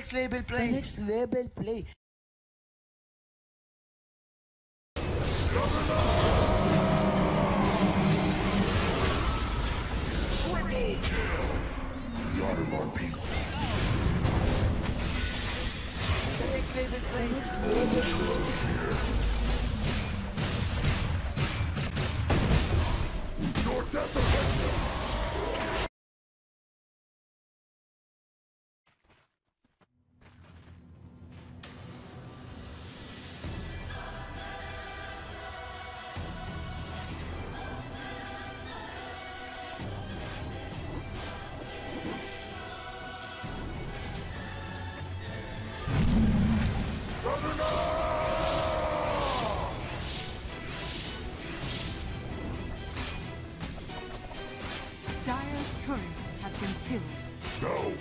next label play. The next label play. Triple kill. The Autobot people. The next label play. Next label here. Your death effective. Dire's turret has been killed. No!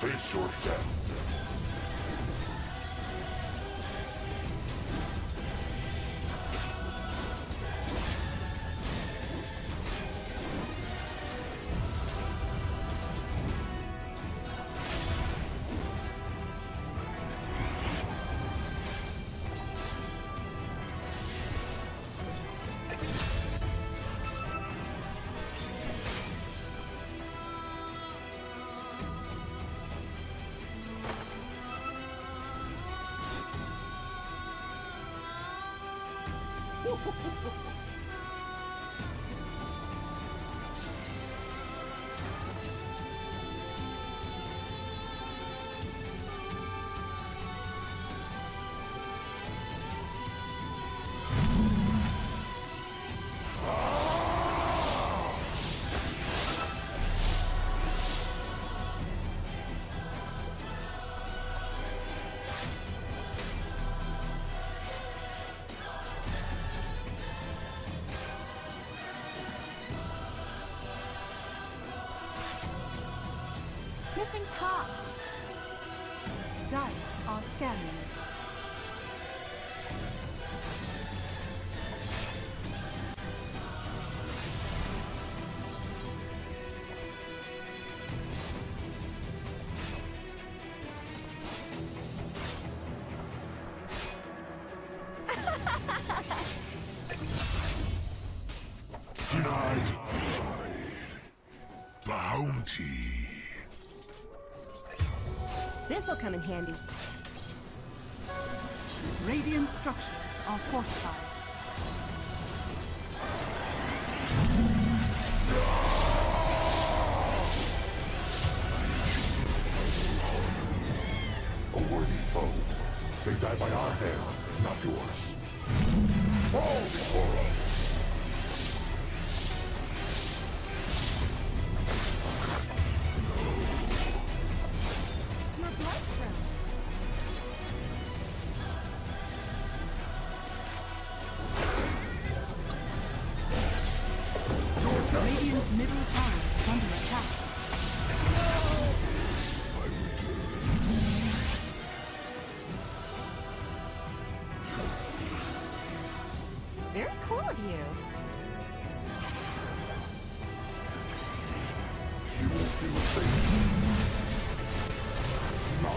Face your death. Missing top. Dire are scanning. bounty. This'll come in handy. Radiant structures are fortified. A worthy foe. They die by our hand, not yours. Fall before us! Very cool of you. You will feel safe. Now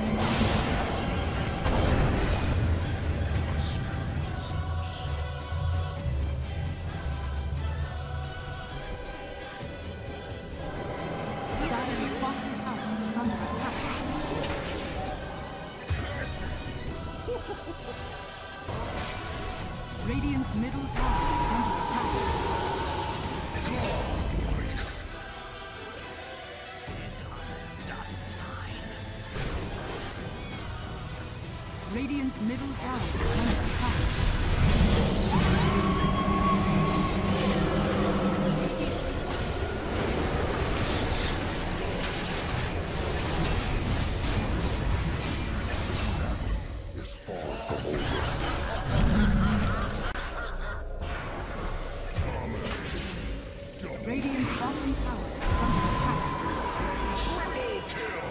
spirit is lost. Dire's bottom tower is under attack. Radiant's middle tower is under attack. Radiant's middle tower is under attack. It's far from over. Radiant's bottom tower is under attack. Triple kill!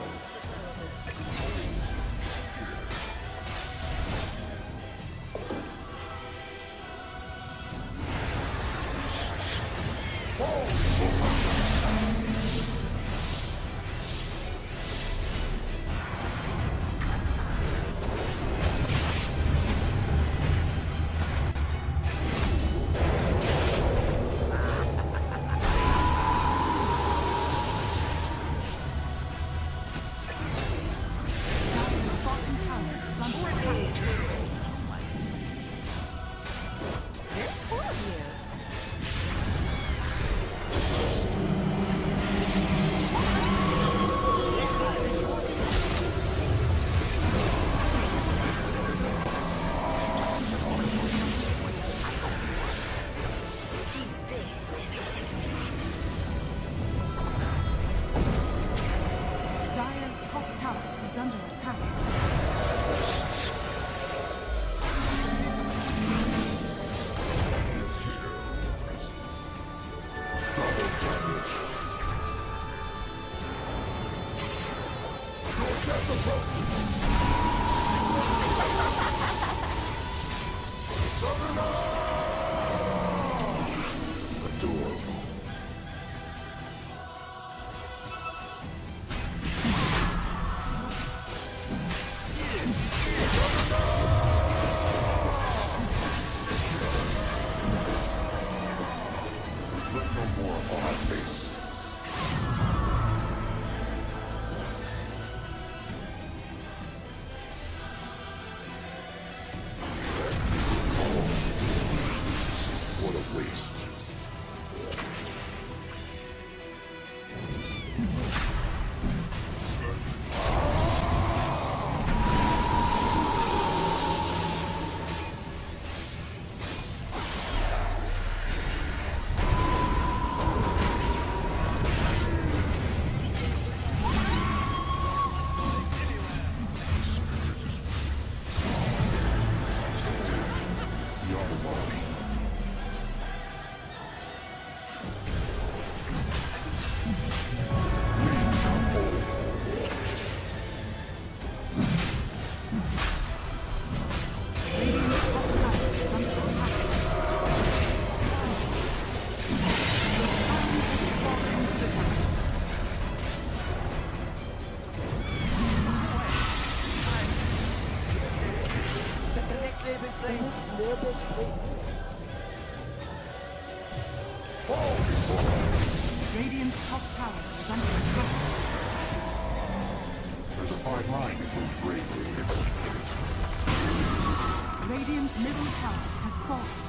Radiant's top tower is under attack. There's a fine line between bravery and stupidity. Radiant's middle tower has fallen.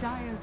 Dire's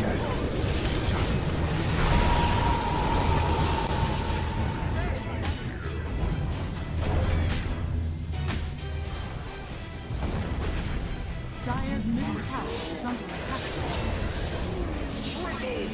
Guys, Dire's middle tower is under attack. Triple kill!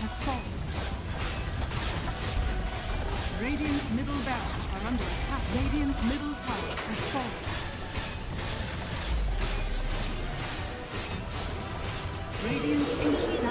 has fallen. Radiant's middle barracks are under attack. Radiant's middle tower has fallen. Radiant's ancient